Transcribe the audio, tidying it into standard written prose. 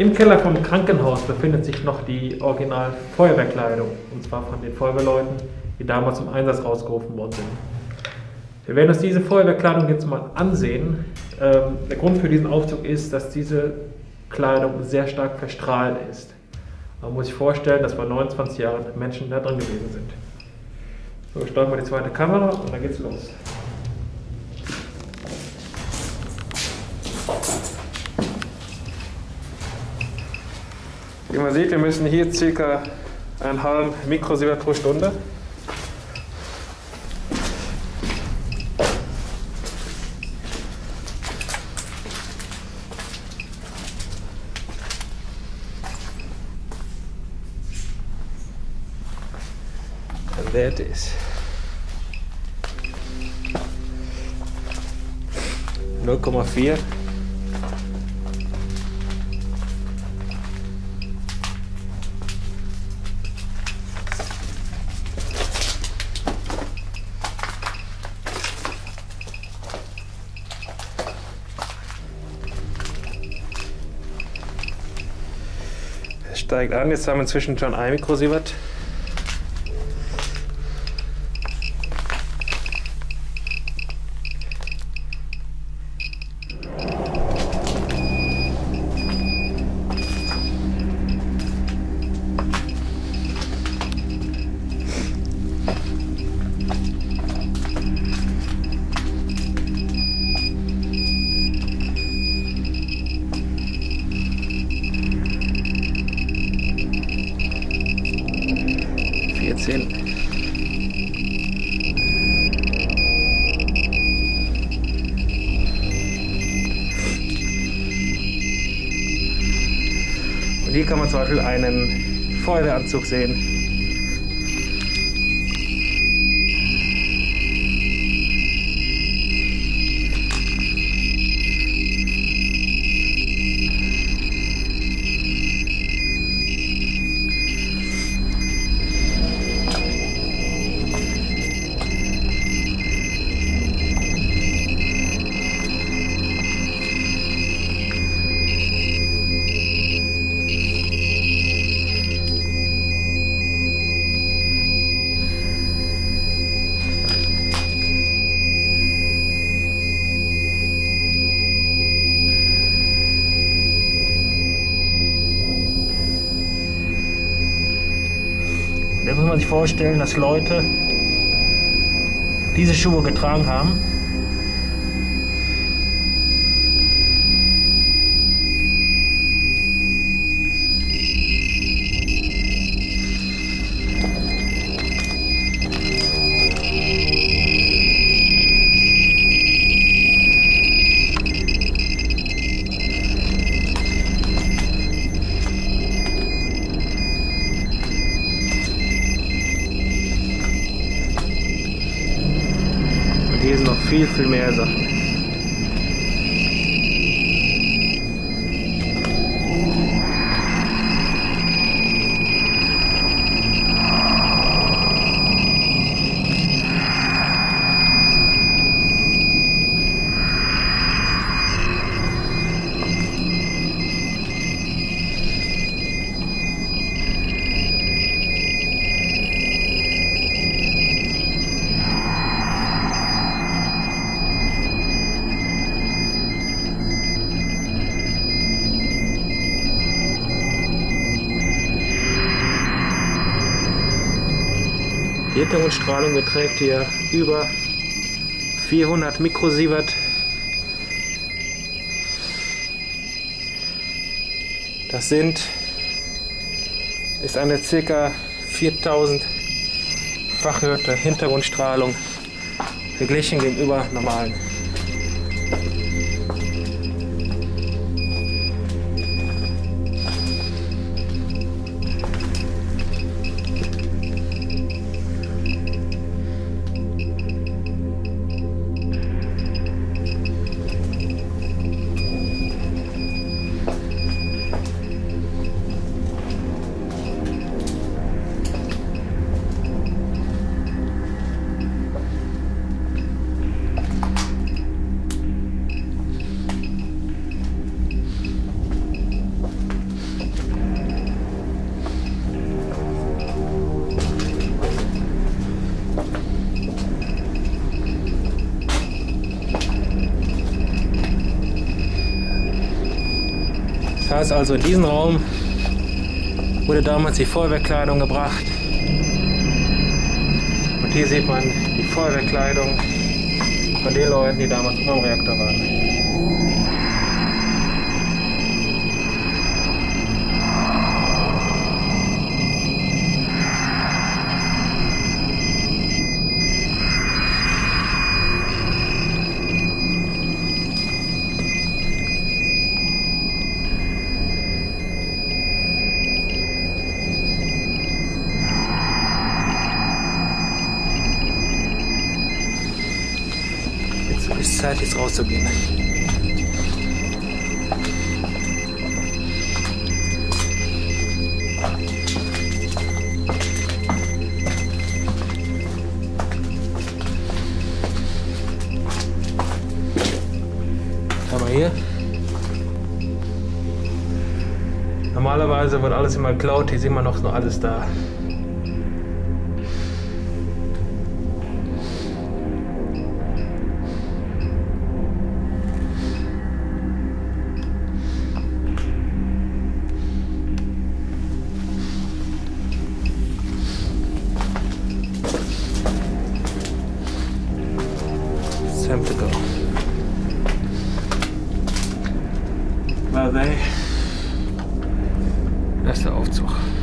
Im Keller vom Krankenhaus befindet sich noch die Original-Feuerwehrkleidung, und zwar von den Feuerwehrleuten, die damals zum Einsatz rausgerufen worden sind. Wir werden uns diese Feuerwehrkleidung jetzt mal ansehen. Der Grund für diesen Aufzug ist, dass diese Kleidung sehr stark verstrahlt ist. Man muss sich vorstellen, dass vor 29 Jahren Menschen da drin gewesen sind. So, ich starte mal die zweite Kamera und dann geht's los. Wie man sieht, wir müssen hier ca. einen halben Mikrosievert pro Stunde. And there it is. 0,4. Steigt an, jetzt haben wir inzwischen schon 1 Mikrosievert. Und hier kann man zum Beispiel einen Feuerwehranzug sehen. Da muss man sich vorstellen, dass Leute diese Schuhe getragen haben. Hier sind noch viel, viel mehr Sachen. Die Hintergrundstrahlung beträgt hier über 400 Mikrosievert. Das ist eine ca. 4000-fache Hintergrundstrahlung verglichen gegenüber normalen. Das heißt also, in diesen Raum wurde damals die Feuerwehrkleidung gebracht. Und hier sieht man die Feuerwehrkleidung von den Leuten, die damals unter dem Reaktor waren. Ist Zeit, jetzt rauszugehen. Haben wir hier. Normalerweise wird alles immer geklaut, hier sehen wir noch alles da. Time to go. Where are they? Das ist der Aufzug.